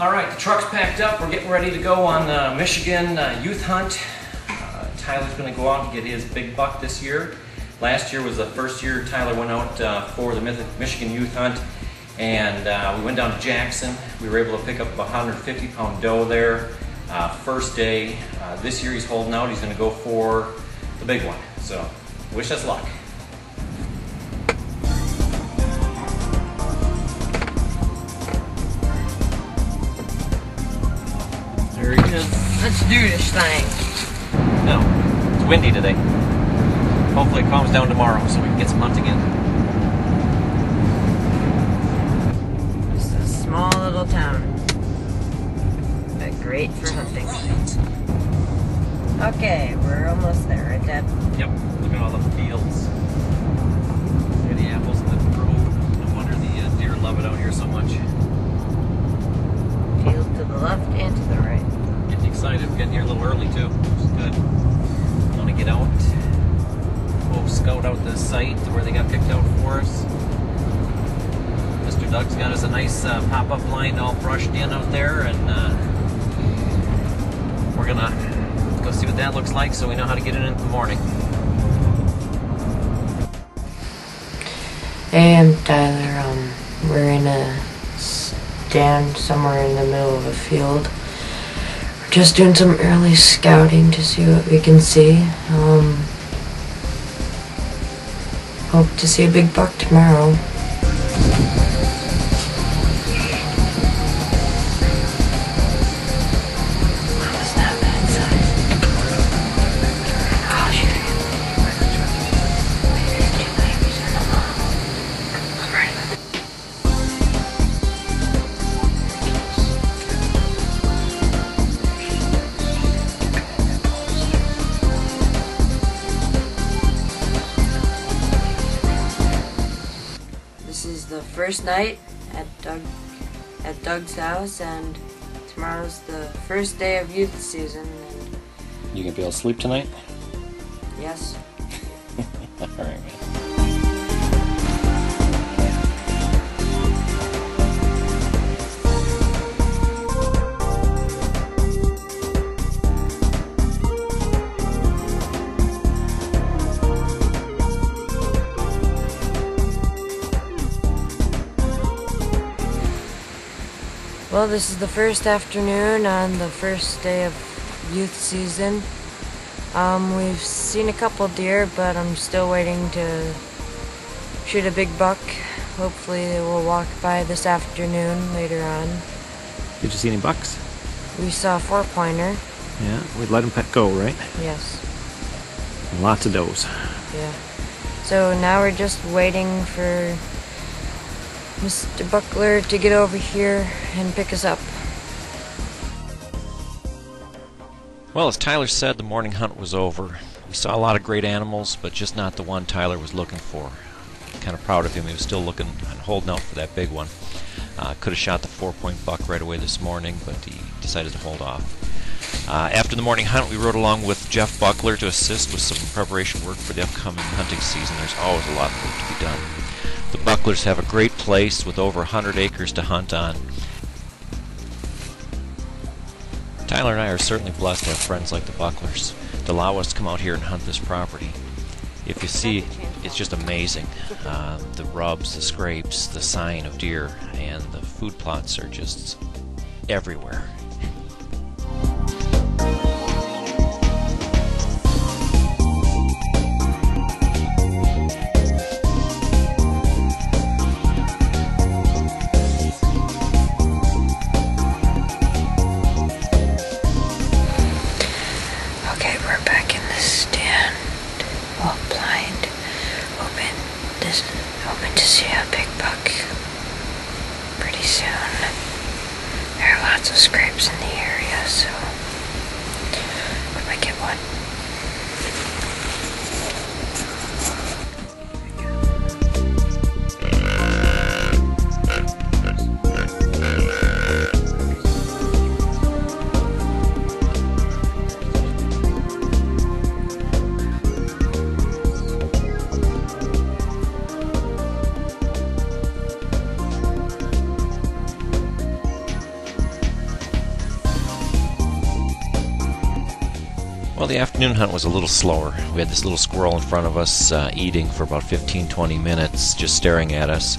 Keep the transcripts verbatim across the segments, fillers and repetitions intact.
All right, the truck's packed up. We're getting ready to go on the Michigan uh, Youth Hunt. Uh, Tyler's going to go out and get his big buck this year. Last year was the first year Tyler went out uh, for the Michigan Youth Hunt, and uh, we went down to Jackson. We were able to pick up a one hundred fifty pound doe there uh, first day. Uh, this year he's holding out. He's going to go for the big one. So wish us luck. There he is. Let's do this thing. No, it's windy today. Hopefully it calms down tomorrow so we can get some hunting in. Just a small little town, but great for hunting. Okay, we're almost there, right, Dad? Yep, look at all the fields. Look at the apples in the grove. No wonder the uh, deer love it out here so much. Field to the left and to the right. Getting excited. We're getting here a little early, too, which is good. I want to get out. We'll scout out the site where they got picked out for us. Mister Doug's got us a nice uh, pop-up line all brushed in out there, and uh, we're gonna go see what that looks like so we know how to get it in the morning. Hey, I'm Tyler. Um, we're in a stand somewhere in the middle of a field. We're just doing some early scouting to see what we can see. Um, Hope to see a big buck tomorrow. First night at Doug at Doug's house, and tomorrow's the first day of youth season. And you gonna be able to sleep tonight? Yes. All right, man. Well, this is the first afternoon on the first day of youth season. Um, we've seen a couple deer, but I'm still waiting to shoot a big buck. Hopefully they will walk by this afternoon later on. Did you see any bucks? We saw a four-pointer. Yeah, we let him go, right? Yes. And lots of does. Yeah. So now we're just waiting for Mister Buckler to get over here and pick us up. Well, as Tyler said, the morning hunt was over. We saw a lot of great animals, but just not the one Tyler was looking for. Kind of proud of him. He was still looking and holding out for that big one. Uh, could have shot the four-point buck right away this morning, but he decided to hold off. Uh, after the morning hunt, we rode along with Jeff Buckler to assist with some preparation work for the upcoming hunting season. There's always a lot of work to be done. The Bucklers have a great place with over one hundred acres to hunt on. Tyler and I are certainly blessed to have friends like the Bucklers to allow us to come out here and hunt this property. If you see, it's just amazing. Uh, the rubs, the scrapes, the sign of deer, and the food plots are just everywhere. the afternoon hunt was a little slower. We had this little squirrel in front of us uh, eating for about fifteen to twenty minutes, just staring at us.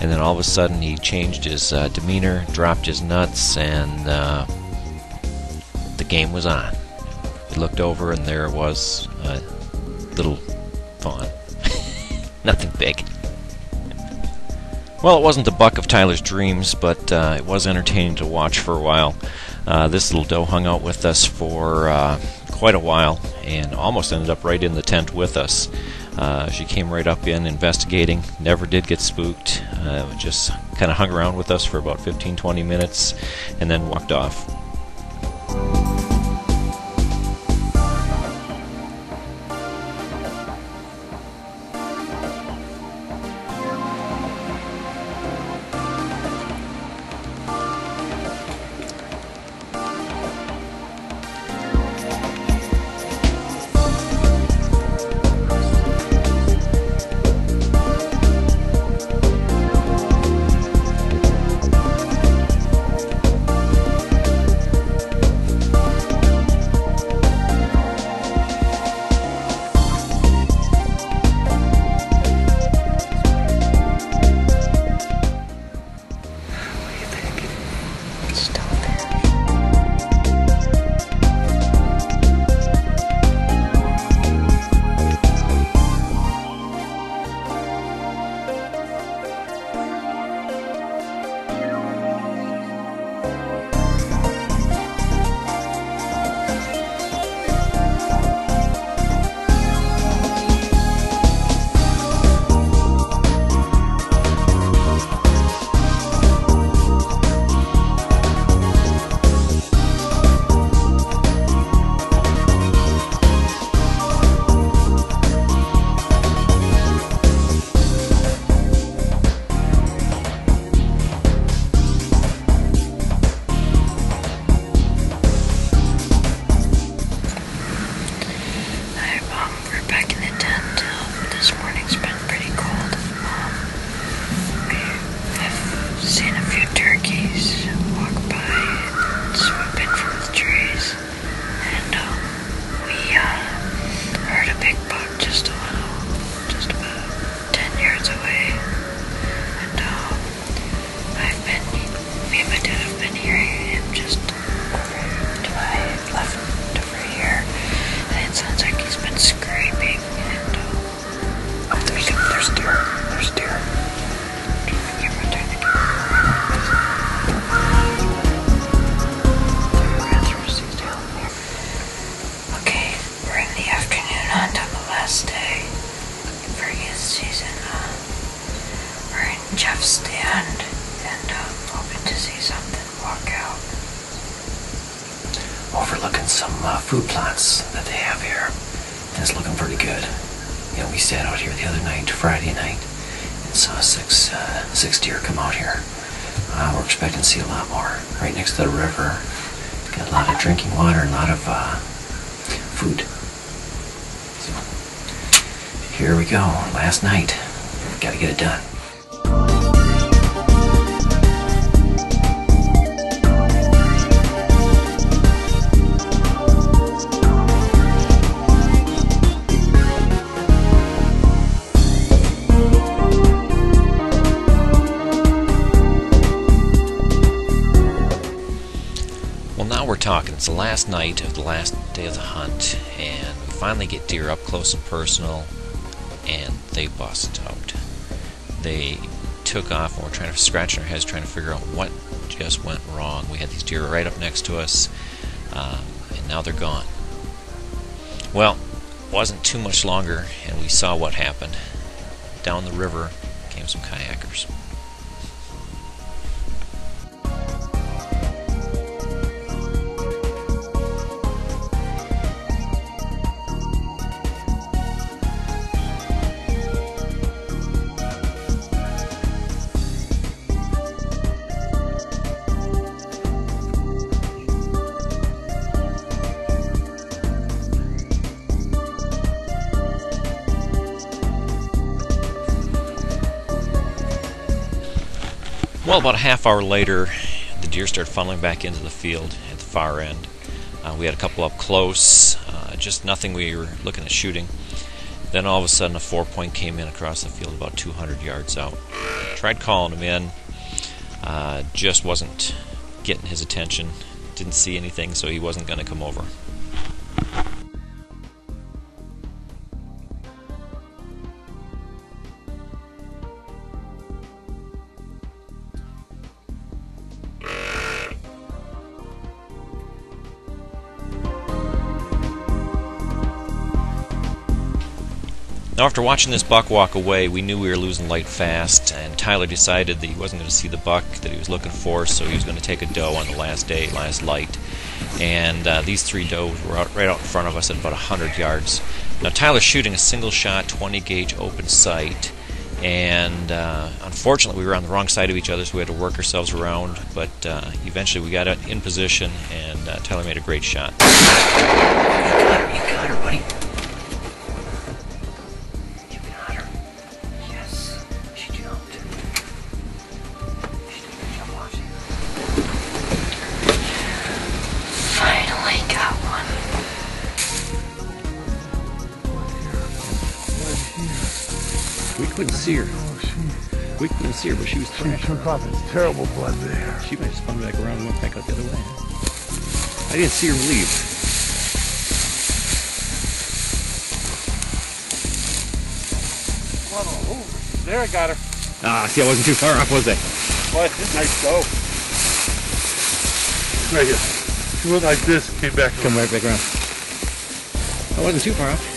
And then all of a sudden he changed his uh, demeanor, dropped his nuts, and uh, the game was on. We looked over and there was a little fawn. Nothing big. Well, it wasn't the buck of Tyler's dreams, but uh, it was entertaining to watch for a while. Uh, this little doe hung out with us for uh, quite a while and almost ended up right in the tent with us. Uh, she came right up in investigating, never did get spooked, uh, just kind of hung around with us for about fifteen to twenty minutes and then walked off. Fruit plants that they have here, and it's looking pretty good. You know, we sat out here the other night, Friday night, and saw six uh, six deer come out here. Uh, we're expecting to see a lot more. Right next to the river, got a lot of drinking water, a lot of uh, food. So here we go. Last night, got to get it done. Talking. It's the last night of the last day of the hunt, and we finally get deer up close and personal, and they bust out. They took off, and we're trying to scratch our heads, trying to figure out what just went wrong. We had these deer right up next to us, uh, and now they're gone. Well, it wasn't too much longer, and we saw what happened. Down the river came some kayakers. Well, about a half hour later, the deer started funneling back into the field at the far end. Uh, we had a couple up close, uh, just nothing we were looking at shooting. Then all of a sudden a four point came in across the field about two hundred yards out. Tried calling him in, uh, just wasn't getting his attention. Didn't see anything, so he wasn't going to come over. Now, after watching this buck walk away, we knew we were losing light fast, and Tyler decided that he wasn't going to see the buck that he was looking for, so he was going to take a doe on the last day, last light. And uh, these three does were out, right out in front of us at about one hundred yards. Now, Tyler's shooting a single shot twenty gauge open sight, and uh, unfortunately we were on the wrong side of each other, so we had to work ourselves around, but uh, eventually we got it in position, and uh, Tyler made a great shot. You got her, you got her, buddy. We couldn't see her. Oh, we couldn't see her, but she was thrashing. She took off this terrible blood there. She might have spun back around and went back out the other way. I didn't see her leave. Whoa, oh, there, I got her. Ah, see, I wasn't too far off, was I? Well, it's a nice doe. Right here. She went like this and came back. Come right back around. I wasn't too far off.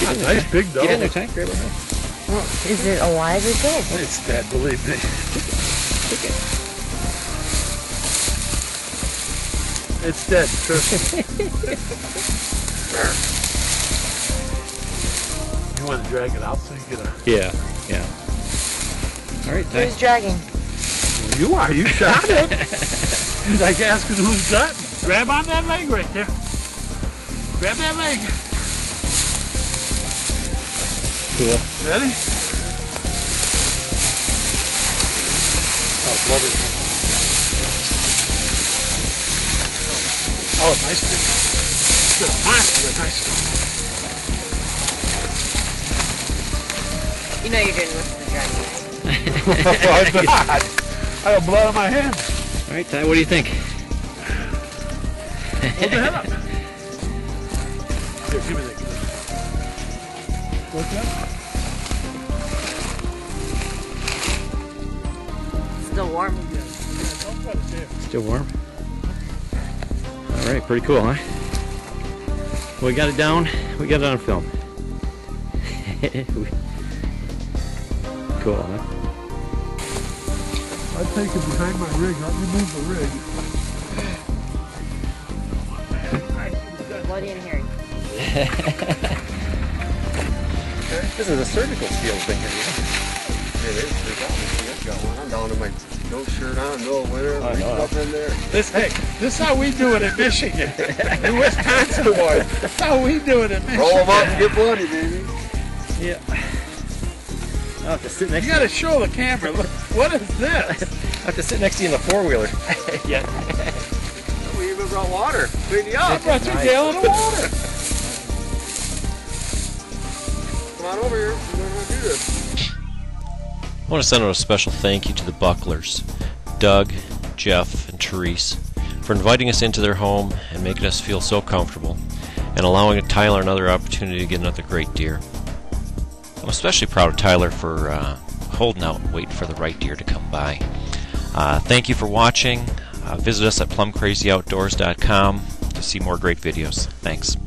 Get in there, nice big doe. Get in there, Tank. Grab her. Well, is it alive or dead? It's dead, believe me. Take it. Take it. It's dead, trust me. You want to drag it out so you get a... Yeah, yeah. All right, thanks. Who's dragging? You are. You shot it. It's like asking who's got it. Grab on that leg right there. Grab that leg. Cool. Ready? Oh, blood is... Oh, nice big. It's a monster, nice. You know you didn't listen to Johnny. I did not. I got blood on my hands. All right, Ty, what do you think? Hold the head up. Here, give me that. Look up. Still warm. Still warm? Alright, pretty cool, huh? We got it down, we got it on film. Cool, huh? I take it behind my rig, let me move the rig. Bloody and hairy. This is a surgical steel thing here, yeah? It is. They got me. I've got one. I'm down in my no shirt on, no winter. Oh, no. Up in there. This, hey, this is how we do it in Michigan. In Wisconsin, boys. This is how we do it in Michigan. Roll them up and get bloody, baby. Yeah. I'll have to sit next you to gotta you. Show the camera. Look, what is this? I have to sit next to you in the four-wheeler. Yeah. We even brought water. Clean you up. I brought nice. Your gallon of water. Come on over here. We're going to do this. I want to send out a special thank you to the Bucklers, Doug, Jeff, and Therese, for inviting us into their home and making us feel so comfortable, and allowing Tyler another opportunity to get another great deer. I'm especially proud of Tyler for uh, holding out and waiting for the right deer to come by. Uh, thank you for watching. Uh, visit us at Plum Crazy Outdoors dot com to see more great videos. Thanks.